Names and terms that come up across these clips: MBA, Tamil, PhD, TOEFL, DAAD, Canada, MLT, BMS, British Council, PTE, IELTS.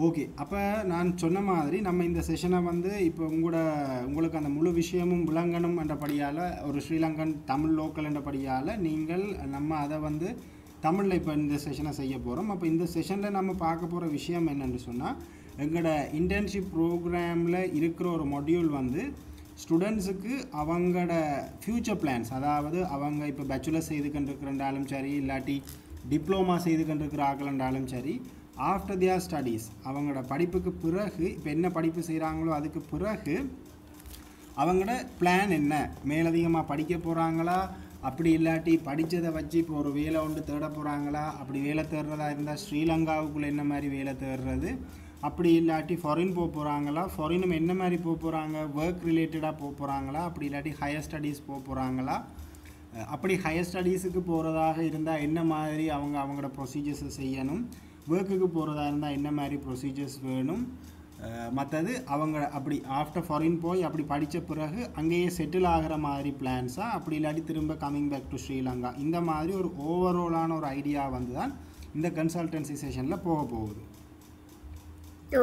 Okay, appa naan sonna maadhiri namma indha session vandu ipo ungalku andha mulu vishayamum vilanganum endra padiyala oru Sri Lankan Tamil local endra padiyala neengal namma adha vandu Tamil la ipo indha session seiya porom appo indha session la namma paaka pora vishayam enna nu sonna engada internship program la irukra oru module vandu students ku avangada future plans adhaavadhu avanga ipo bachelor seidukondirukkrandalum sari illati diploma seidukondirukkraagalum sari after their studies avangada padipukku piragu ipo enna padipu seirangalo adukku piragu avangada plan enna meladhigama padikka porangala appadi illati padichada vachi ipo oru vela undu theda porangala appadi vela thedradha irundha Sri Lanka ukku enna mari vela thedradhu appadi illati foreign po porangala foreign enna mari po poranga work related ah po porangala appadi illati higher studies po porangala appadi higher studies ku poradhaga irundha enna mari avanga avangada procedures seiyanum work ku போறதா இருந்தா என்ன மாதிரி procedures வேணும் மத்தது அவங்க அப்படி after foreign போய் அப்படி படிச்ச பிறகு அங்கேயே செட்டில் ஆகுற மாதிரி பிளான்ஸா அப்படி இல்லடி திரும்ப coming back to Sri Lanka இந்த மாதிரி ஒரு ஓவரால் ஆன ஒரு ஐடியா வந்து தான் இந்த கன்சல்டன்சி செஷன்ல போக போகுது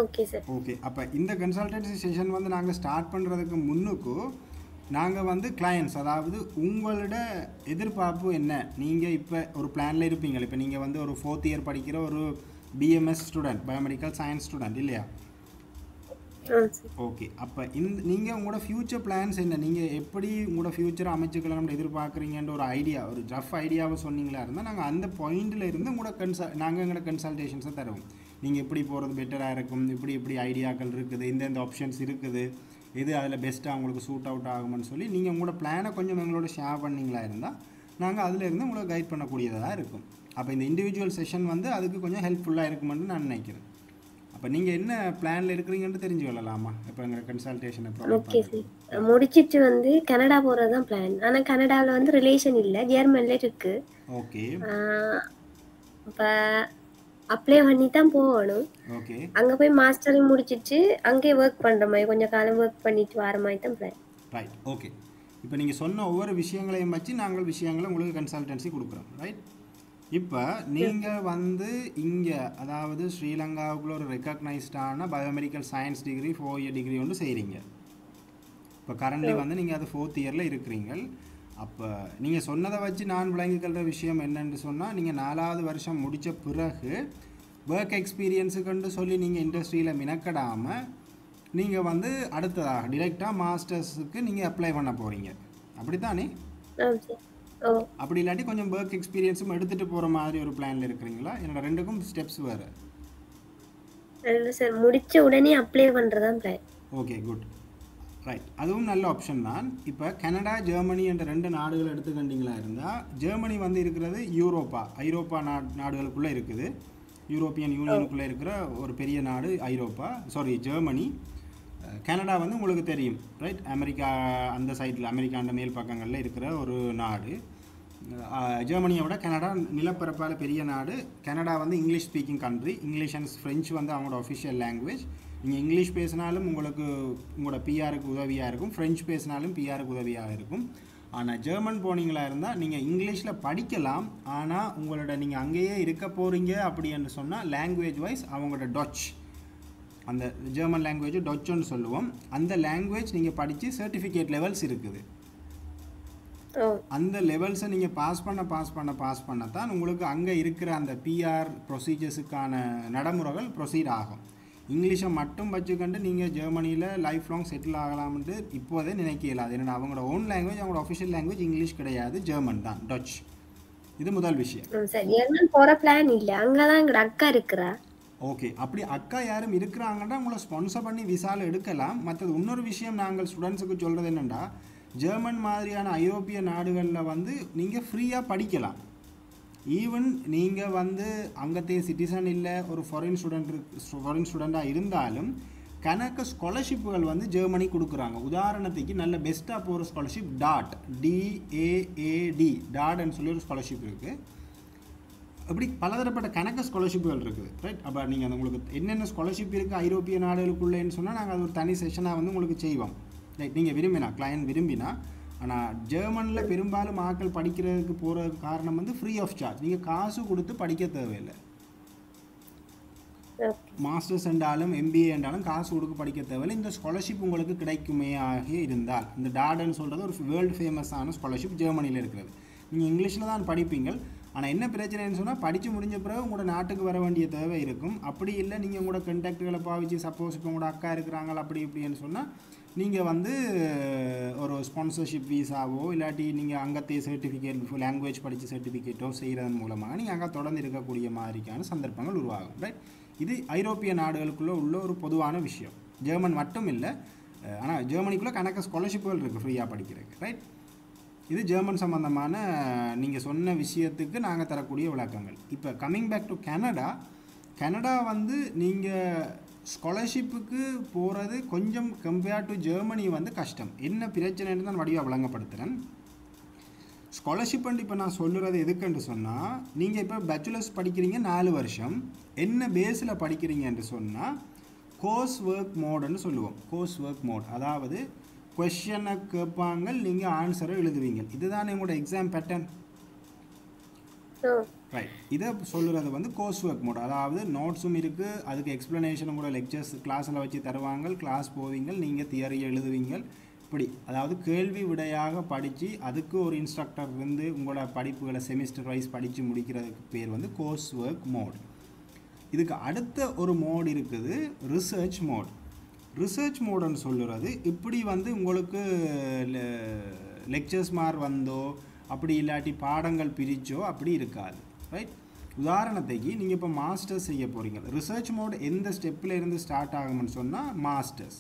ஓகே சார் ஓகே அப்ப இந்த கன்சல்டன்சி செஷன் வந்து நாங்க ஸ்டார்ட் பண்றதுக்கு முன்னுக்கு நாங்க வந்து clients அதாவது உங்களோட எதிர்பார்ப்பு என்ன நீங்க இப்ப ஒரு பிளான்ல இருப்பீங்க இப்ப நீங்க வந்து ஒரு 4th இயர் படிக்கிற ஒரு BMS student biomedical science student இல்லையா ஓகே அப்ப நீங்க உங்களோட ஃபியூச்சர் பிளான்ஸ் என்ன நீங்க எப்படி உங்களோட ஃபியூச்சர் அமைச்சுக்கலாம் எதிர்பார்க்கறீங்கன்ற ஒரு ஐடியா ஒரு ரஃப் ஐடியாவை சொன்னீங்களா இருந்தா நாங்க அந்த பாயிண்ட்ல இருந்து உங்களோட நாங்கங்கள கன்சல்டேஷன்ஸ் தருவோம் நீங்க எப்படி போறது பெட்டரா இருக்கும் இப்படி இப்படி ஐடியாக்கள் இருக்குது இந்த இந்த ஆப்ஷன்ஸ் இருக்குது இது அதல பெஸ்டா உங்களுக்கு சூட் அவுட் ஆகும்னு சொல்லி நீங்க உங்களோட பிளானை கொஞ்சம் எங்களோட ஷேர் பண்ணீங்களா இருந்தா நாங்க அதில இருந்து உங்களுக்கு கைட் பண்ண கூடியதா இருக்கும் அப்ப இந்த இன்டிவிஜுவல் செஷன் வந்து அதுக்கு கொஞ்சம் ஹெல்ப்ஃபுல்லா இருக்கும்னு நான் நினைக்கிறேன். அப்ப நீங்க என்ன பிளான்ல இருக்கீங்கன்னு தெரிஞ்சுக்கலாமா? இப்பங்க கன்சல்டேஷன் ப்ராப்ளம். Okay sir. முடிச்சிட்டு வந்து கனடா போறது தான் பிளான். ஆனா கனடால வந்து ரிலேஷன் இல்ல, ஜெர்மன்ல இருக்கு. ஓகே. அப்ப அப்ளை பண்ணி தான் போகணும். ஓகே. அங்க போய் மாஸ்டரி முடிச்சிட்டு அங்கே வர்க் பண்ற மாதிரி கொஞ்ச காலம் வர்க் பண்ணிட்டு வர மாதிரி தான் பிளான். ரைட். ஓகே. இப்போ நீங்க சொன்ன ஒவ்வொரு விஷயங்களையும் வச்சு நாங்கள் விஷயங்களை உங்களுக்கு கன்சல்டன்சி கொடுக்கிறோம். ரைட்? இப்ப நீங்க வந்து இங்க அதாவது ஸ்ரீலங்காவுக்குள்ள ஒரு ரெகக்னைஸ்ட் ஆன biomedical science degree 4 year degree ஒன்று செய்றீங்க. இப்ப கரண்ட்லி வந்து நீங்க அது 4th இயர்ல இருக்கீங்க. அப்ப நீங்க சொன்னதை வச்சு நான் விளங்கிக்கிற விஷயம் என்னன்னு சொன்னா நீங்க 4வது வருஷம் முடிச்ச பிறகு வர்க் எக்ஸ்பீரியன்ஸ் கண்டு சொல்லி நீங்க இண்டஸ்ட்ரியில மினக்கடாம நீங்க வந்து அடுத்ததாக டைரக்டா மாஸ்டர்ஸ்க்கு நீங்க அப்ளை பண்ண போறீங்க. அப்படிதானே? ஓகே. அப்படி இல்லாட்டி கொஞ்சம் வர்க் எக்ஸ்பீரியன்ஸும் எடுத்துட்டு போற மாதிரி ஒரு பிளான்ல இருக்கீங்களா? என்னோட ரெண்டுக்கும் ஸ்டெப்ஸ் வேற. இல்ல சார், முடிச்ச உடனே அப்ளை பண்றதா பிளான். Okay, good. ரைட். அதுவும் நல்ல ஆப்ஷன் தான். இப்போ கனடா, ஜெர்மனி என்ற ரெண்டு நாடுகளை எடுத்துக்கிட்டீங்களா இருந்தா ஜெர்மனி வந்து இருக்குது ஐரோப்பா நாடுகளுக்குள்ள இருக்குது. யூரோப்பியன் யூனியனுக்குள்ள இருக்கிற ஒரு பெரிய நாடு ஜெர்மனி. கனடா வந்து உங்களுக்கு தெரியும், ரைட்? அமெரிக்கா அந்த சைடில், அமெரிக்கா அந்த மேல் பக்கங்களில் இருக்கிற ஒரு நாடு. ஜெர்மனியை விட கனடா நிலப்பரப்பால் பெரிய நாடு. கனடா வந்து English speaking country. English and French வந்து அவங்களோட அஃபிஷியல் லாங்குவேஜ். நீங்கள் இங்கிலீஷ் பேசினாலும் உங்களோட பிஆருக்கு உதவியாக இருக்கும், ஃப்ரெஞ்சு பேசினாலும் பிஆருக்கு உதவியாக இருக்கும். ஆனால் ஜெர்மன் போனீங்களா இருந்தால் நீங்கள் இங்கிலீஷில் படிக்கலாம், ஆனால் உங்களோட நீங்கள் அங்கேயே இருக்க போகிறீங்க அப்படின்னு சொன்னால் லாங்குவேஜ் வைஸ் அவங்களோட டச், அந்த ஜெர்மன் லாங்குவேஜ் டச்சுன்னு சொல்லுவோம், அந்த லாங்குவேஜ் நீங்கள் படித்து சர்டிஃபிகேட் லெவல்ஸ் இருக்குது. அந்த லெவல்ஸை நீங்கள் பாஸ் பண்ணத்தான் உங்களுக்கு அங்கே இருக்கிற அந்த பிஆர் ப்ரொசீஜர்ஸுக்கான நடைமுறைகள் ப்ரொசீட் ஆகும். இங்கிலீஷை மட்டும் வச்சுக்கொண்டு நீங்கள் ஜெர்மனியில் லைஃப் லாங் செட்டில் ஆகலாம்ட்டு இப்போதே நினைக்க இல்லாது. ஏன்னா அவங்களோட ஓன் லாங்குவேஜ், அவங்களோட அஃபிஷியல் லாங்குவேஜ் இங்கிலீஷ் கிடையாது, ஜெர்மன் தான், டச். இது முதல் விஷயம். ஜெர்மன் போகிற பிளான் இல்லை, அங்கே தான் எங்களோட அக்கா இருக்கிறா. ஓகே, அப்படி அக்கா யாரும் இருக்கிறாங்கன்னா உங்களை ஸ்பான்சர் பண்ணி விசாவில் எடுக்கலாம். மற்றது இன்னொரு விஷயம் நாங்கள் ஸ்டூடெண்ட்ஸுக்கு சொல்கிறது என்னென்னா, ஜெர்மன் மாதிரியான ஐரோப்பிய நாடுகளில் வந்து நீங்கள் ஃப்ரீயாக படிக்கலாம். ஈவன் நீங்கள் வந்து அங்கத்தையே சிட்டிசன் இல்லை, ஒரு ஃபாரின் ஸ்டூடெண்ட்டாக இருந்தாலும் கணக்கு ஸ்காலர்ஷிப்புகள் வந்து ஜெர்மனி கொடுக்குறாங்க. உதாரணத்துக்கு நல்ல பெஸ்ட்டாக போகிற ஸ்காலர்ஷிப் DAAD டாட்ன்னு சொல்லி ஒரு ஸ்காலர்ஷிப் இருக்குது. அப்படி பலதரப்பட்ட கணக்கு ஸ்காலர்ஷிப்புகள் இருக்குது, ரைட்? அப்போ நீங்கள் அந்த உங்களுக்கு என்னென்ன ஸ்காலர்ஷிப் இருக்குது ஐரோப்பிய நாடுகளுக்குள்ளேன்னு சொன்னால் நாங்கள் அது ஒரு தனி செஷனாக வந்து உங்களுக்கு செய்வோம், ரைட்? நீங்கள் விரும்பினா, கிளையன்ட் விரும்பினா. ஆனால் ஜெர்மனில் பெரும்பாலும் ஆக்கள் படிக்கிறதுக்கு போகிற காரணம் வந்து ஃப்ரீ ஆஃப் சார்ஜ், நீங்கள் காசு கொடுத்து படிக்க தேவையில்லை. Masters and MBA and காசு கொடுக்க படிக்க தேவையில்லை இந்த ஸ்காலர்ஷிப் உங்களுக்கு கிடைக்குமே ஆக இருந்தால் இந்த டாடன் சொல்றது ஒரு வேர்ல்ட் ஃபேமஸ் ஆன ஸ்காலர்ஷிப் ஜெர்மனில இருக்குது நீங்க இங்கிலீஷ்ல தான் படிப்பீங்க ஆனா என்ன பிரச்சனைன்னு சொன்னா படிச்சு முடிஞ்ச பிறகு உங்க நாட்டுக்கு வர வேண்டிய தேவை இருக்கும் அப்படி இல்ல நீங்க உங்க கான்டாக்ட்களை பாவிச்சு சப்போஸ் இப்ப உங்க அக்கா இருக்கறாங்க அப்படி இப்படின்னு சொன்னா நீங்க வந்து ஒரு ஸ்பான்சர்ஷிப் விசாவோ இல்லாட்டி நீங்க அங்கதே சர்டிபிகேட் language படிச்சு சர்டிபிகேட்டோ செய்யறதன் மூலமா நீங்க அங்க தொடர்ந்து இருக்க கூடிய மாதிரியான சந்தர்ப்பங்கள் உருவாகும் ரைட் இது ஐரோப்பிய நாடுகளுக்குள்ள உள்ள ஒரு பொதுவான விஷயம் ஜெர்மன் மட்டும் இல்ல ஆனா ஜெர்மனிக்குள்ள கணக்க ஸ்காலர்ஷிப்கள் இருக்கு ஃப்ரீயா படிக்கிறதுக்கு ரைட் இது ஜெர்மன் சம்பந்தமான நீங்க சொன்ன விஷயத்துக்கு நாங்க தரக்கூடிய விளக்கங்கள் இப்போ coming back to Canada Canada வந்து நீங்க ஸ்காலர்ஷிப்புக்கு போறது கொஞ்சம் compared to Germany வந்து கஷ்டம் என்ன பிரச்சனைன்னு நான் வடிவா விளங்கப்படுத்துறேன் ஸ்காலர்ஷிப் வந்து இப்ப நான் சொல்றது எதுக்குன்னு சொன்னா நீங்க இப்ப bachelor's படிக்கிறீங்க 4 வருஷம் என்ன பேஸ்ல படிக்கிறீங்கன்னு சொன்னா course work mode ன்னு சொல்லுவோம் course work mode அதாவது Question கேட்பாங்கள் நீங்க ஆன்சரை எழுதுவீங்க இதுதான் என்னோட एग्जाम pattern ரைட் இத சொல்றது வந்து கோர்ஸ் வர்க் மோட் அதாவது நோட்ஸும் இருக்கு அதுக்கு எக்ஸ்பிளனேஷனும் கூட லெக்சர்ஸ் கிளாஸ்ல வச்சு தருவாங்க கிளாஸ் போவீங்க நீங்க தியரி எழுதுவீங்க இப்படி அதாவது கேள்வி விடையாக படிச்சி அதுக்கு ஒரு இன்ஸ்ட்ரக்டர் வந்து உங்களோட படிப்புகளை செமஸ்டர் வைஸ் படிச்சு முடிக்கிறதுக்கு பேர் வந்து கோர்ஸ் வர்க் மோட் இதுக்கு அடுத்த ஒரு மோட் இருக்குது research mode Research mode and solar இப்படி வந்து உங்களுக்கு lectures மார் வந்தோ அப்படி இல்லாட்டி பாடங்கள் பிரிச்சோ அப்படி இருக்காது ரைட் உதாரணத்துக்கு நீங்க இப்ப மாஸ்டர்ஸ் செய்ய போறீங்க ரிசர்ச் மோட் எந்த ஸ்டெப்ல இருந்து ஸ்டார்ட் ஆகும்னு சொன்னா மாஸ்டர்ஸ்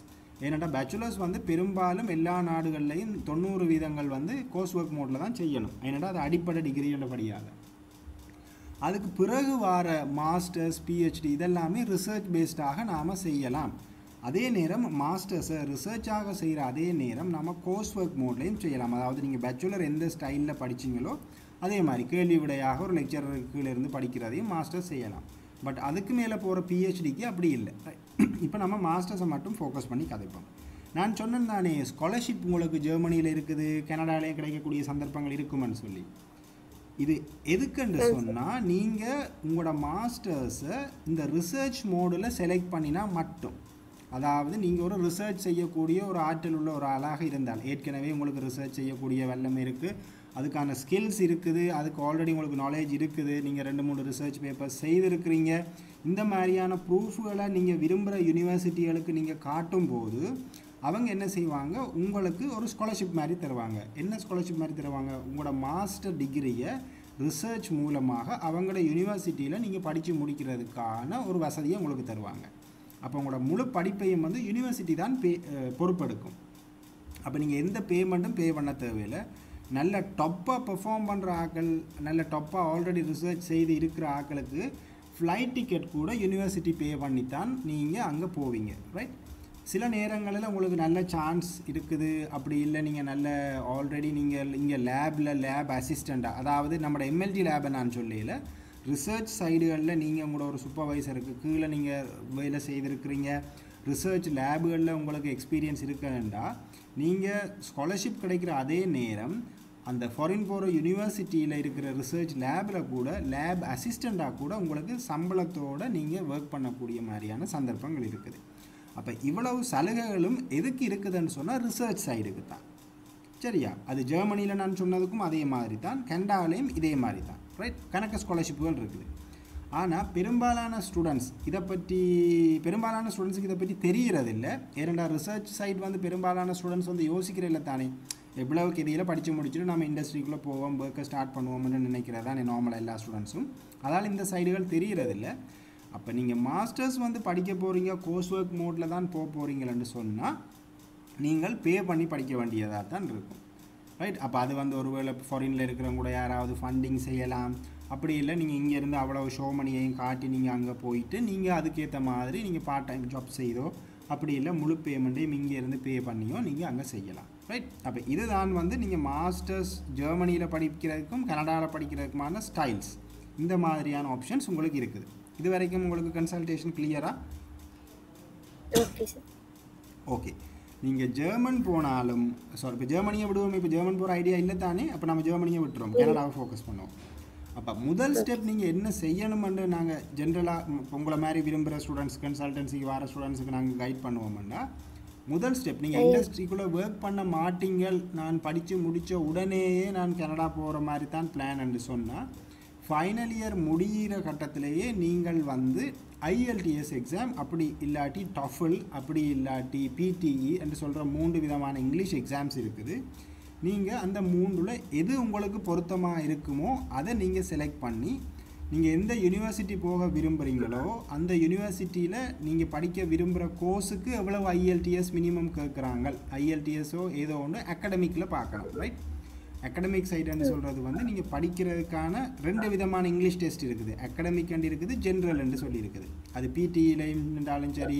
ஏனடா bachelors வந்து பெரும்பாலும் எல்லா நாடுகள்லயும் 90 வீதங்கள் வந்து கோர்ஸ் வர்க் மோட்ல தான் செய்யணும் ஏனடா அது அடிப்படை டிகிரியோட படியாது அதுக்கு பிறகு வர மாஸ்டர்ஸ் PhD இதெல்லாம் ரிசர்ச் பேஸ்டாக நாம செய்யலாம் அதே நேரம் மாஸ்டர்ஸ் ரிசர்ச் ஆக செய்ற அதே நேரம் நாம கோர்ஸ் வர்க் மோட்லயும் செய்யலாம் அதாவது நீங்க bachelor எந்த ஸ்டைல்ல படிச்சீங்களோ அதே மாதிரி கேள்வி விடையாக ஒரு லெக்சரருக்கு இருந்து படிக்கிறதையும் மாஸ்டர் செய்யலாம் பட் அதுக்கு மேல போற PhD க்கு அப்படி இல்ல இப்போ நாம மாஸ்டர்ஸ் மட்டும் ஃபோக்கஸ் பண்ணி கதைப்போம் நான் சொன்னேன் தானே ஸ்காலர்ஷிப் உங்களுக்கு ஜெர்மனில இருக்குது கனடால கிடைக்க கூடிய சந்தர்ப்பங்கள் இருக்கும்னு சொல்லி இது எதுக்குன்னு சொன்னா நீங்க உங்களோட மாஸ்டர்ஸ் இந்த ரிசர்ச் மோட்ல செலக்ட் பண்ணினா மட்டும் அதாவது நீங்க ஒரு ரிசர்ச் செய்ய கூடிய ஒரு ஆற்றல் உள்ள ஒரு ஆளாக இருந்தால் ஏற்கனவே உங்களுக்கு ரிசர்ச் செய்ய கூடிய வல்லமை இருக்கு அதுக்கான ஸ்கில்ஸ் இருக்குது அதுக்கு ஆல்ரெடி உங்களுக்கு knowledge இருக்குது நீங்க 2-3 ரிசர்ச் பேப்பர்ஸ் செய்து இருக்கீங்க இந்த மாதிரியான ப்ரூஃப்களை நீங்க விரும்பற யுனிவர்சிட்டிகளுக்கு நீங்க காட்டும்போது அவங்க என்ன செய்வாங்க உங்களுக்கு ஒரு ஸ்காலர்ஷிப் மாதிரி தருவாங்க என்ன ஸ்காலர்ஷிப் மாதிரி தருவாங்க உங்களோட மாஸ்டர் டிகிரியை ரிசர்ச் மூலமாக அவங்களோட யுனிவர்சிட்டியில நீங்க படிச்சு முடிக்கிறதுக்கான ஒரு வசதியை உங்களுக்கு தருவாங்க அப்ப உங்களோட முழு படிப்பையும் வந்து யுனிவர்சிட்டி தான் பொறுப்பெடுக்கும் அப்ப நீங்க எந்த பேமெண்டும் பே பண்ண தேவையில்லை நல்ல டாப்பா பெர்ஃபார்ம் பண்ற ஆட்கள் நல்ல டாப்பா ஆல்ரெடி ரிசர்ச் செய்து இருக்கிற ஆட்களுக்கு flight ticket கூட யுனிவர்சிட்டி பே பண்ணி தான் நீங்க அங்க போவீங்க ரைட் சில நேரங்களில உங்களுக்கு நல்ல சான்ஸ் இருக்குது அப்படி இல்ல நீங்க நல்ல ஆல்ரெடி நீங்க இங்க லேப்ல லேப் அசிஸ்டண்டா அதாவது நம்ம MLT லேப் நான் சொல்லில Research side நீங்க உங்களோட ஒரு சூப்பர்வைசருக்கு கீழ நீங்க வேலை செய்திருக்கீங்க ரிசர்ச் லேப்கள்ல உங்களுக்கு எக்ஸ்பீரியன்ஸ் இருக்கேண்டா நீங்க ஸ்காலர்ஷிப் கிடைக்கிற அதே நேரம் அந்த ஃபாரின் போற யுனிவர்சிட்டில இருக்கிற ரிசர்ச் லேப்ல கூட லேப் அசிஸ்டண்டா கூட உங்களுக்கு சம்பளத்தோட நீங்க வர்க் பண்ணக்கூடிய மாதிரியான சந்தர்ப்பங்கள் இருக்குது அப்ப இவ்வளவு சலுகைகளும் எதுக்கு இருக்குதுன்னு சொன்னா ரிசர்ச் சைடுக்கு தான் சரியா அது ஜெர்மனில நான் சொன்னதுக்கும் அதே மாதிரி தான் கனடாலயும் இதே மாதிரி தான் Right? கணக்க ஸ்காலர்ஷிப்புகள் இருக்குது ஆனா பெரும்பாலான ஸ்டூடண்ட்ஸ் இத பத்தி பெரும்பாலான ஸ்டூடண்ட்ஸ்க்கு இத பத்தி தெரியறது இல்ல ஏனடா ரிசர்ச் சைடு வந்து பெரும்பாலான ஸ்டூடண்ட்ஸ் வந்து யோசிக்கிற இல்ல தானே எவ்வளவு கேதியில படிச்சு முடிச்சிட்டு நாம இண்டஸ்ட்ரிக்குள்ள போவோம் வர்க்க ஸ்டார்ட் பண்ணுவோம்னு நினைக்கிறதா நார்மலா எல்லா ஸ்டூடண்ட்ஸும் அதால இந்த சைடுகள் தெரியறது இல்ல அப்ப நீங்க மாஸ்டர்ஸ் வந்து படிக்க போறீங்க கோர்ஸ் வர்க் மோட்ல தான் போறீங்கன்னு சொன்னா நீங்கள் பே பண்ணி படிக்க வேண்டியதா தான் இருக்கும் Right? அப்ப அது வந்து ஒருவேளை ஃபாரின்ல இருக்கறவங்க கூட யாராவது ஃபண்டிங் செய்யலாம் அப்படி இல்ல நீங்க இங்க இருந்து அவ்வளவு ஷோ மணியையும் காட்டி நீங்க அங்க போயிட்டு நீங்க அதுக்கேத்த மாதிரி நீங்க பார்ட் டைம் ஜாப் செய்தோ அப்படி இல்ல முழு பேமெண்டையும் இங்க இருந்து பே பண்ணியோ நீங்க அங்க செய்யலாம் ரைட் அப்ப இதுதான் வந்து நீங்க மாஸ்டர்ஸ் ஜெர்மனில படிக்கிறதுக்கும் கனடால படிக்கிறதுக்குமான ஸ்டைல்ஸ் இந்த மாதிரியான ஆப்ஷன்ஸ் உங்களுக்கு இருக்குது இதுவரைக்கும் உங்களுக்கு கன்சல்டேஷன் கிளியரா ஓகே சார் ஓகே நீங்க ஜெர்மன் போனாலும் சாரி இப்ப ஜெர்மனியை விடுவோம் இப்ப ஜெர்மன் போற ஐடியா இல்ல தானே அப்ப நாம ஜெர்மனியை விட்டுறோம் கனடாவை ஃபோக்கஸ் பண்ணுவோம் அப்ப முதல் ஸ்டெப் நீங்க என்ன செய்யணும்னு நாங்க ஜெனரலா உங்கள மாதிரி விரும்பற ஸ்டூடண்ட்ஸ் கன்சல்டன்சிக்கு வர ஸ்டூடண்ட்ஸ்க்கு நாங்க கைட் பண்ணுவோம்னா முதல் ஸ்டெப் நீங்க இண்டஸ்ட்ரிக்குள்ள வர்க் பண்ண மாட்டீங்க நான் படிச்சு முடிச்ச உடனேயே நான் கனடா போற மாதிரி தான் பிளான் என்று சொன்னா ஃபைனல் இயர் முடியிற கட்டத்திலேயே நீங்கள் வந்து IELTS எக்ஸாம் அப்படி இல்லாட்டி TOEFL அப்படி இல்லாட்டி PTE என்று சொல்ற மூணு விதமான இங்கிலீஷ் எக்ஸாம்ஸ் இருக்குது நீங்க அந்த மூணுல எது உங்களுக்கு பொருத்தமா இருக்குமோ அதை நீங்க செலக்ட் பண்ணி நீங்க எந்த யுனிவர்சிட்டி போக விரும்பறீங்களோ அந்த யுனிவர்சிட்டில நீங்க படிக்க விரும்பற கோர்ஸ்க்கு எவ்வளவு IELTS மினிமம் கேக்குறாங்க IELTS ஓ ஏதோ ஒன்னு அகாடமிக்ல பார்க்கணும் ரைட் academic side and சொல்றது வந்து நீங்க படிக்கிறதுக்கான ரெண்டு விதமான இங்கிலீஷ் டெஸ்ட் இருக்குது academic and இருக்குது general and சொல்லி இருக்குது அது PTE லண்டாலும் சரி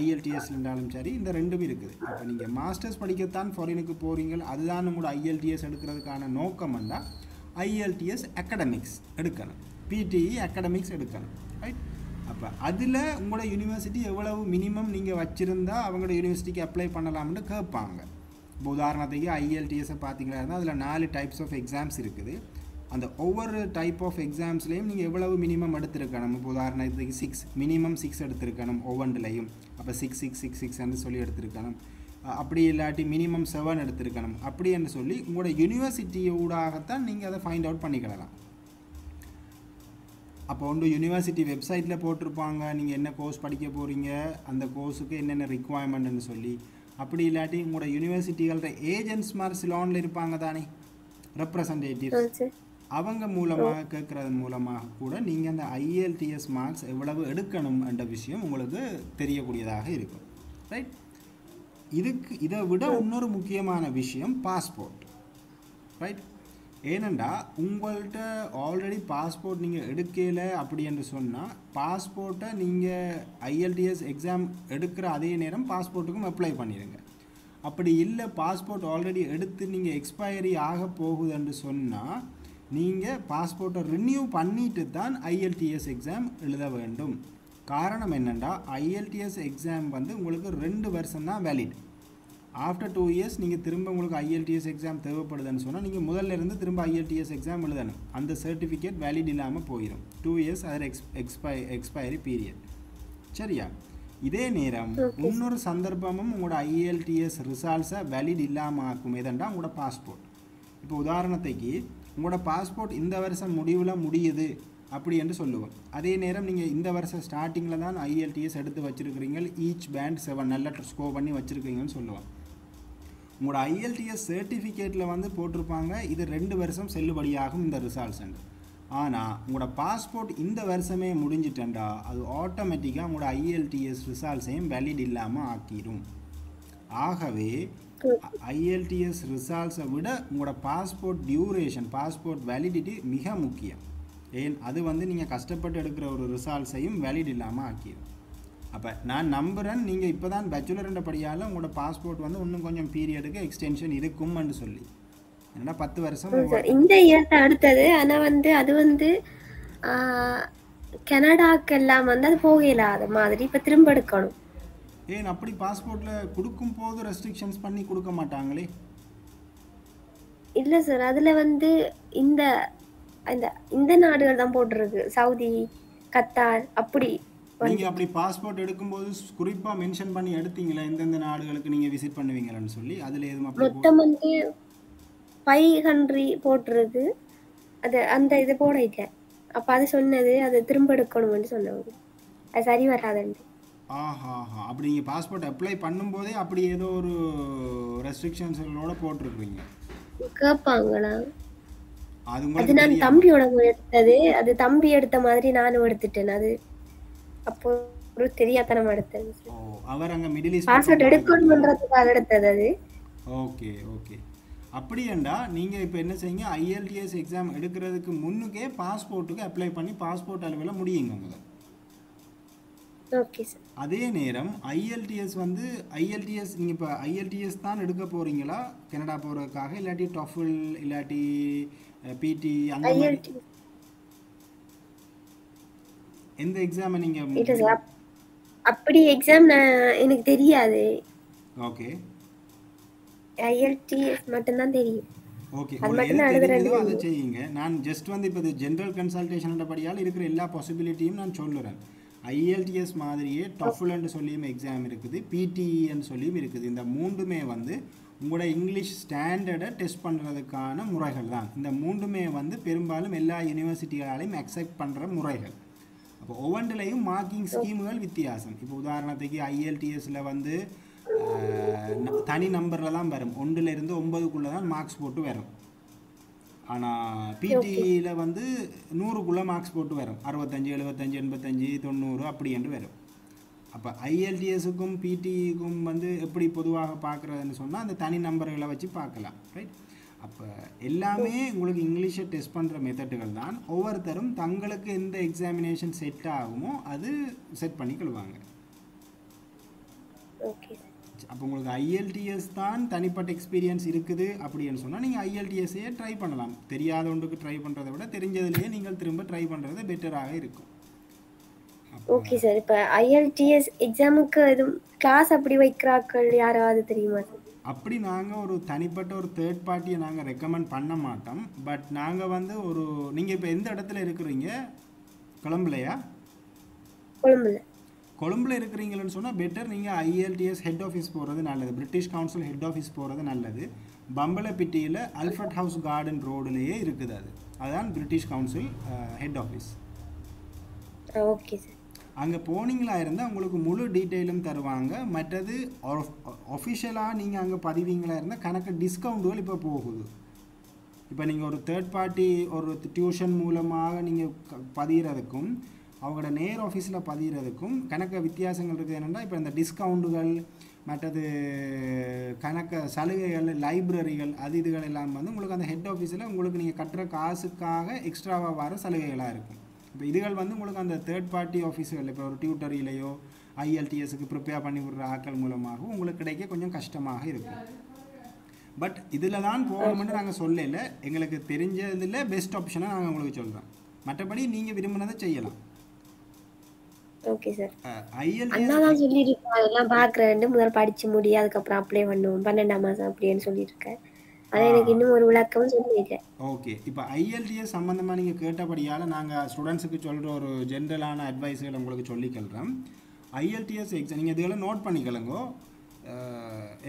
IELTS லண்டாலும் சரி இந்த ரெண்டும் இருக்குது அப்ப நீங்க மாஸ்டர்ஸ் படிக்க தான் ஃபாரினுக்கு போறீங்க அதுதான் நம்ம IELTS எடுக்கிறதுக்கான நோக்கம்னா IELTS academics எடுக்கணும் PTE academics எடுக்கணும் ரைட் அப்ப அதுல உங்க யுனிவர்சிட்டி எவ்வளவு மினிமம் நீங்க வச்சிருந்தா அவங்களோட யுனிவர்சிட்டிக்கு அப்ளை பண்ணலாம்னு கேட்பாங்க உதாரணத்துக்கு IELTS பாத்தீங்களா அதுல 4 types of exams இருக்குது அந்த ஒவ்வொரு type of examsலயும் நீங்க எவ்வளவு minimum எடுத்துக்கணும் உதாரணத்துக்கு 6 minimum 6 எடுத்துக்கணும் ஒவ்வொன்றலயும் அப்ப 6 ன்னு சொல்லி எடுத்துக்கணும் அப்படி இல்லாட்டி minimum 7 எடுத்துக்கணும் அப்படி என்று சொல்லி உங்க யுனிவர்சிட்டி ஊடாக தான் நீங்க அதை ஃபைண்ட் அவுட் பண்ணிக்கலாம் அப்போ அந்த யுனிவர்சிட்டி வெப்சைட்ல போட்டுருப்பாங்க நீங்க என்ன கோர்ஸ் படிக்க போறீங்க அந்த கோர்ஸ்க்கு என்னென்ன requirement ன்னு சொல்லி அப்படி இல்லாட்டி உங்க யுனிவர்சிட்டிகளோட ஏஜென்ட்ஸ் மார் சிலோன்ல இருப்பாங்க தானே ரெப்ரசன்டேட்டிவ்ஸ் அவங்க மூலமா கேக்குறது மூலமா கூட நீங்க அந்த IELTS மார்க்ஸ் எவ்வளவு எடுக்கணும் என்ற விஷயம் உங்களுக்கு தெரிய கூடியதாக இருக்கும் ரைட் இதுக்கு இத விட இன்னொரு முக்கியமான விஷயம் பாஸ்போர்ட் ரைட் ஏனண்டா உங்கள்ட்ட ஆல்ரெடி பாஸ்போர்ட் நீங்க எடுக்கல அப்படி என்று சொன்னா பாஸ்போர்ட்ட நீங்க IELTS எக்ஸாம் எடுக்கிற அதே நேரம் பாஸ்போர்ட்டுக்கும் அப்ளை பண்ணிடுங்க அப்படி இல்ல பாஸ்போர்ட் ஆல்ரெடி எடுத்து நீங்க எக்ஸ்பயரி ஆக போகுது என்று சொன்னா நீங்க பாஸ்போர்ட்ட ரினியூ பண்ணிட்டு தான் IELTS எக்ஸாம் எழுத வேண்டும் காரணம் என்னன்னா IELTS எக்ஸாம் வந்து உங்களுக்கு 2 வருஷம் தான் valid after 2 years நீங்க திரும்ப உங்களுக்கு IELTS exam தேவைப்படுதுன்னு சொன்னா நீங்க முதல்ல இருந்து திரும்ப IELTS exam எழுதணும் அந்த certificate valid இல்லாம போயிடும் 2 years அதர் expiry period சரியா இதே நேரம் இன்னொரு சந்தர்ப்பமும் உங்க IELTS results valid இல்லாம ஆகும் ஏதண்டா உங்க பாஸ்போர்ட் இப்போ உதாரணத்துக்கு உங்க பாஸ்போர்ட் இந்த வருஷம் முடிவுல முடியுது அப்படி என்று சொல்லுவோம் அதே நேரம் நீங்க இந்த வருஷம் ஸ்டார்டிங்ல தான் IELTS எடுத்து வச்சிருக்கீங்க each band 7 நல்ல ஸ்கோர் பண்ணி வச்சிருக்கீங்கன்னு சொல்லுவோம் உங்க IELTS சர்டிபிகேட்ல வந்து போட்டுருப்பாங்க இது 2 வருஷம் செல்லுபடியாகும் இந்த ரிசல்ட்ஸ் அண்ட் ஆனா உங்க பாஸ்போர்ட் இந்த வருஷமே முடிஞ்சிட்டண்டா அது ஆட்டோமேட்டிக்கா உங்க IELTS ரிசல்ட்ஸையும் valid இல்லாம ஆக்கிரும் ஆகவே IELTS ரிசல்ட்ஸை விட உங்க பாஸ்போர்ட் டியூரேஷன் பாஸ்போர்ட் validity மிக முக்கியம் ஏன் அது வந்து நீங்க கஷ்டப்பட்டு எடுக்கிற ஒரு ரிசல்ட்ஸையும் valid இல்லாம ஆக்கிரும் அப்ப நான் நம்புறேன் நீங்க இப்பதான் bachelor என்ற படியால உங்க பாஸ்போர்ட் வந்து இன்னும் கொஞ்சம் பீரியடுக்கு எக்ஸ்டென்ஷன் இருக்கும் என்று சொல்லி என்னன்னா 10 வருஷம் இந்த இயர்ட்ட அடுத்து انا வந்து அது வந்து கனடாக்கு எல்லாம் வந்து அது போகல அது மாதிரி இப்ப திரும்ப எடுக்கணும் ஏன் அப்படி பாஸ்போர்ட்ல கொடுக்கும் போது ரெஸ்ட்ரிக்ஷன்ஸ் பண்ணி கொடுக்க மாட்டாங்களே இல்ல சார் அதுல வந்து இந்த நாடுகள் தான் போட்டுருக்கு சவுதி கத்தார் அப்படி நீங்க அப்படி பாஸ்போர்ட் எடுக்கும்போது குறிப்பா மென்ஷன் பண்ணி எடுத்தீங்களா எந்தெந்த நாடுகளுக்கு நீங்க விசிட் பண்ணுவீங்கன்னு சொல்லி அதுல ஏதும் அப்படி மொத்தம் வந்து 5 கண்ட்ரி போட்டுருக்கு அது அந்த இது போட இல்ல அப்ப அது சொன்னது அது திரும்ப எடுக்கணும்னு சொன்னாங்க அது சரி வராதேன்னு ஆஹா அப்படி நீங்க பாஸ்போர்ட் அப்ளை பண்ணும்போதே அப்படி ஏதோ ஒரு ரெஸ்ட்ரிக்ஷன்ஸ்களோட போட்டுருக்கீங்க கேட்பாங்களா அது நான் தம்பியோட எடுத்தது அது தம்பி எடுத்த மாதிரி நானும் எடுத்துட்டேன் அது அப்போ ஒரு தெரியாதனமா எடுத்தேன் ஓ அவர் அங்க மிடில் ஈஸ்ட் பாஸ்போர்ட் எடுக்கணும்ன்றதுக்காக எடுத்தது அது ஓகே ஓகே அப்படியேண்டா நீங்க இப்போ என்ன செய்யுங்க IELTS எக்ஸாம் எடுக்கிறதுக்கு முன்னக்கே பாஸ்போர்ட்டுக்கு அப்ளை பண்ணி பாஸ்போர்ட் அளவுல முடியுங்க முதல்ல ஓகே சார் அதே நேரம் IELTS வந்து IELTS நீங்க இப்போ IELTS தான் எடுக்க போறீங்களா கனடா போறதுக்காக இல்லாட்டி TOEFL இல்லாட்டி PTE அந்த மாதிரி எந்த எக்ஸாம் நீங்க அப்படி எக்ஸாம் எனக்கு தெரியாது ஓகே IELTS மட்டும் தான் தெரியும் Okay, just one the general consultation possibility IELTS மாதிரியே TOEFL ன்னு சொல்லியும் எக்ஸாம் இருக்குது PTE ன்னு சொல்லியும் இருக்குது இந்த மூணுமே வந்து உங்களுடைய இங்கிலீஷ் ஸ்டாண்டர்டை டெஸ்ட் பண்றதுக்கான முறைகள் தான் இந்த மூணுமே வந்து பெரும்பாலும் எல்லா யுனிவர்சிட்டியாலயும் அக்செப்ட் பண்ற முறைகள் அப்ப ஒவ்வொன்றலயும் மார்க்கிங் ஸ்கீம்கள் வித்தியாசம் இப்போ உதாரணத்துக்கு IELTS ல வந்து தனி நம்பர்ல தான் வரும் 1 ல இருந்து 9 குள்ள தான் மார்க்ஸ் போட்டு வரும் ஆனா PTE ல வந்து 100 குள்ள மார்க்ஸ் போட்டு வரும் 65 75 85 90 அப்படி என்று வரும் அப்ப IELTS க்கும் PTE க்கும் வந்து எப்படி பொதுவாக பார்க்கிறதுன்னு சொன்னா அந்த தனி நம்பர்களை வச்சு பார்க்கலாம் ரைட் அப்ப எல்லாமே உங்களுக்கு இங்கிலீஷ் டெஸ்ட் பண்ற மெத்தட்கள் தான் ஒவ்வொருத்தரும் தங்களுக்கு எந்த எக்ஸாமினேஷன் செட் ஆகுமோ அது செட் பண்ணிக்குவாங்க ஓகே அப்ப உங்களுக்கு IELTS தான் தனிப்பட்ட எக்ஸ்பீரியன்ஸ் இருக்குது அப்படினு சொன்னா நீங்க IELTS ஏ ட்ரை பண்ணலாம் தெரியாத ஒண்ணுக்கு ட்ரை பண்றதை விட தெரிஞ்சதிலே நீங்க திரும்ப ட்ரை பண்றது பெட்டராக இருக்கும் ஓகே சார் இப்ப IELTS எக்ஸாமுக்கு இது கிளாஸ் அப்படி வைக்கறாக்கள் யாராவது தெரியுமா அப்படி நாங்க ஒரு தனிப்பட்ட ஒரு third party நாங்க ரெக்கமெண்ட் பண்ண மாட்டோம் பட் நாங்க வந்து ஒரு நீங்க இப்ப எந்த இடத்துல இருக்கீங்க கொலம்பலையா கொலம்பல கொலம்பல இருக்கீங்கன்னு சொன்னா பெட்டர் நீங்க IELTS ஹெட் ஆபீஸ் போறது நல்லது பிரிட்டிஷ் கவுன்சில் ஹெட் ஆபீஸ் போறது நல்லது பம்பலப்பிட்டியில ஆல்ஃப்ரெட் ஹவுஸ் கார்டன் ரோட்லயே இருக்குது அது அதான் British council head office okay sir அங்க போனீங்களா இருந்தா உங்களுக்கு முழு டீடைலும் தருவாங்க மற்றது ஆபீஷியலா நீங்க அங்க படிவீங்களா இருந்தா கணக்கு டிஸ்கவுண்ட்கள் இப்ப போகுது இப்ப நீங்க ஒரு third party ஒரு டியூஷன் மூலமாக நீங்க படிறதுக்கும் அவங்களோட நேர் ஆபீஸ்ல பதியிறதுக்கும் கணக்க வித்தியாசங்கள் இருக்கு என்னன்னா இப்ப இந்த டிஸ்கவுண்ட்கள் மற்றது கணக்க சலுகைகள் லைப்ரரிகள் அது இதுகள் எல்லாம் வந்து உங்களுக்கு அந்த ஹெட் ஆபீஸ்ல உங்களுக்கு நீங்க கட்டற காசுக்காக எக்ஸ்ட்ராவா வர சலுகைகளா இருக்கும் இப்ப இதுகள் வந்து உங்களுக்கு அந்த third party ஆபீஸ்ல இப்ப ஒரு டியூட்டரிலயோ IELTS க்கு ப்ரிப்பேர் பண்ணி விடுற ஆட்கள் மூலமாக உங்களுக்கு கிடைக்க கொஞ்சம் கஷ்டமாக இருக்கும் பட் இதுல தான் போகணும்னு நாங்க சொல்லல உங்களுக்கு தெரிஞ்சதுல பெஸ்ட் ஆப்ஷனா நாங்க உங்களுக்கு சொல்றோம் மற்றபடி நீங்க விரும்பினதை செய்யலாம் Okay sir. அண்ணா தான் சொல்லி இருக்காங்க எல்லாம் பாக்குறேன் முதல் படிச்சு முடிய அதுக்கு அப்புறம் அப்ளை பண்ணுவோம் 12 மாசம் அப்படினு சொல்லி இருக்காங்க. அத எனக்கு இன்னும் ஒரு விளக்கம் சொல்லுங்க. Okay. இப்போ IELTS சம்பந்தமா நீங்க கேட்டபடியால நாங்க ஸ்டூடண்ட்ஸ்க்கு சொல்ற ஒரு ஜெனரலான அட்வைஸ்களை உங்களுக்கு சொல்லிக்கறோம். IELTS எக்ஸாம் நீங்க இதெல்லாம் நோட் பண்ணிக்கலங்கோ.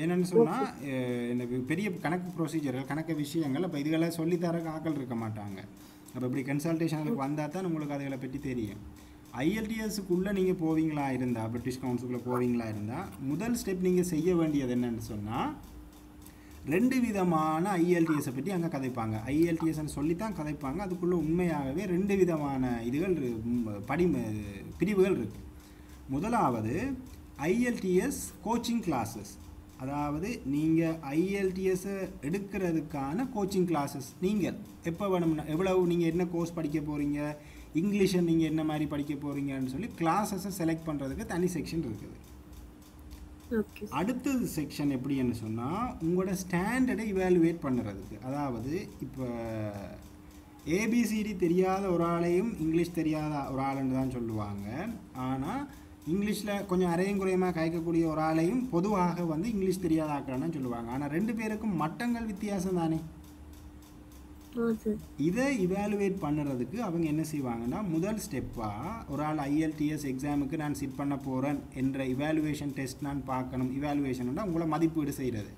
என்னன்னு சொன்னா எனக்கு பெரிய கணக்கு ப்ரோசிஜர்கள் கணக்கு விஷயங்கள் அப்ப இதுகளை சொல்லி தர ஆட்கள் இருக்க மாட்டாங்க. அப்ப இப்படி கன்சல்டேஷனுக்கு வந்தா தான் உங்களுக்கு அதகளை பத்தி தெரியும். IELTS குள்ள நீங்க போவீங்களா இருந்தா பிரிட்டிஷ் கவுன்சில்ல போவீங்களா இருந்தா முதல் ஸ்டெப் நீங்க செய்ய வேண்டியது என்னன்னு சொன்னா ரெண்டு விதமான IELTS பத்தி அங்க கதைப்பாங்க IELTS ன்னு சொல்லி தான் கதைப்பாங்க அதுக்குள்ள உண்மையாவே ரெண்டு விதமான இதுகள் பிரிவுகள் இருக்கு முதலாவது IELTS கோச்சிங் கிளாसेस அதாவது நீங்க IELTS எடுக்கிறதுக்கான கோச்சிங் கிளாसेस நீங்க எப்ப வேணும்னா எவ்வளவு நீங்க என்ன கோர்ஸ் படிக்க போறீங்க இங்கிலீஷ் நீங்க என்ன மாதிரி படிக்க போறீங்கன்னு சொல்லி கிளாसेस செலக்ட் பண்றதுக்கு தனி செக்ஷன் இருக்குது. ஓகே. அடுத்து செக்ஷன் எப்படின்னு சொன்னா உங்களோட ஸ்டாண்டர்டை எவாலுவேட் பண்றதுக்கு. அதாவது இப்போ ABCD தெரியாத ஒரு ஆளையும் இங்கிலீஷ் தெரியாத ஒரு ஆளுன்னு தான் சொல்லுவாங்க. ஆனா இங்கிலீஷ்ல கொஞ்சம் அரையும் குறையுமா கைக்கக்கூடிய ஒரு ஆளையும் பொதுவாக வந்து இங்கிலீஷ் தெரியாத ஆட்கள்னு சொல்லுவாங்க. ஆனா ரெண்டு பேருக்கும் மட்டங்கள் வித்தியாசம் தானே. இதை இவாலுவேட் பண்றதுக்கு அவங்க என்ன செய்வாங்கன்னா முதல் ஸ்டெப்பா ஒரு ஆள் IELTS எக்ஸாமுக்கு நான் சிட் பண்ண போறேன் என்ற இவாலுவேஷன் டெஸ்ட் நான் பார்க்கணும் இவாலுவேஷன்னா உங்களை மதிப்பீடு செய்யறது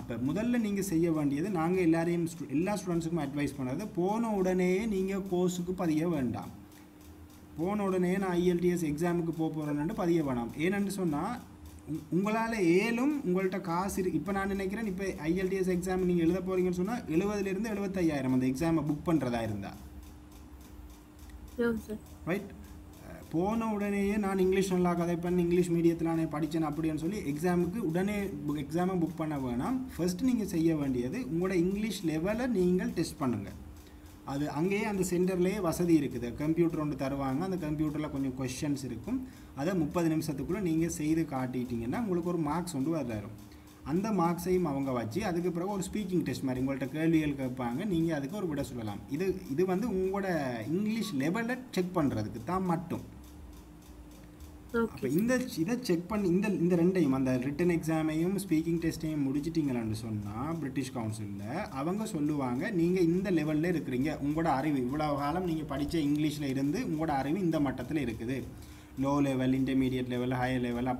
அப்ப முதல்ல நீங்க செய்ய வேண்டியது நாங்க எல்லாரையும் எல்லா ஸ்டூடண்ட்ஸுக்கும் அட்வைஸ் பண்றது போன உடனே நீங்க கோர்ஸுக்கு பதிய வேண்டாம் போன உடனே நான் IELTS எக்ஸாமுக்கு போறேன்னு பதிய வேண்டாம் ஏன்னு சொன்னா உங்களால ஏலும் உங்கள்ட்ட காசு இப்ப நான் நினைக்கிறேன் இப்ப IELTS எக்ஸாம் நீங்க எழுத போறீங்கன்னு சொன்னா 70 ல இருந்து 75000 அந்த எக்ஸாமை புக் பண்றதா இருந்தா ரைட் போன உடனே நான் இங்கிலீஷ் நல்லா கதைப்பேன் இங்கிலீஷ் மீடியத்துல நான் படிச்சேன் அப்படினு சொல்லி எக்ஸாமுக்கு உடனே எக்ஸாமை புக் பண்ண வேணாம் ஃபர்ஸ்ட் நீங்க செய்ய வேண்டியது உங்களோட இங்கிலீஷ் லெவலை நீங்கள் டெஸ்ட் பண்ணுங்க அது அங்கேயே அந்த சென்டர்லயே வசதி இருக்குது கம்ப்யூட்டர் ஒன்று தருவாங்க அந்த கம்ப்யூட்டர்ல கொஞ்சம் क्वेश्चंस இருக்கும் அத 30 நிமிஷத்துக்குள்ள நீங்க செய்து காட்டிட்டீங்கன்னா உங்களுக்கு ஒரு மார்க்ஸ் வந்து வரும் அந்த மார்க்ஸையும் அவங்க வச்சி அதுக்கு பிறகு ஒரு ஸ்பீக்கிங் டெஸ்ட் மாதிரி உங்கள்ட்ட கேள்விகள் கேட்பாங்க நீங்க அதுக்கு ஒரு விட சொல்லலாம் இது இது வந்து உங்களோட இங்கிலீஷ் லெவலை செக் பண்றதுக்கு தான் மட்டும் Okay. Check the written exam and speaking test British Council. Avanga solluvaanga neenga inda level la irukkreenga ungoda arivu ivulavu kaalam neenga padicha English la irundhu ungoda arivu inda mattathila irukudhu low level intermediate level high level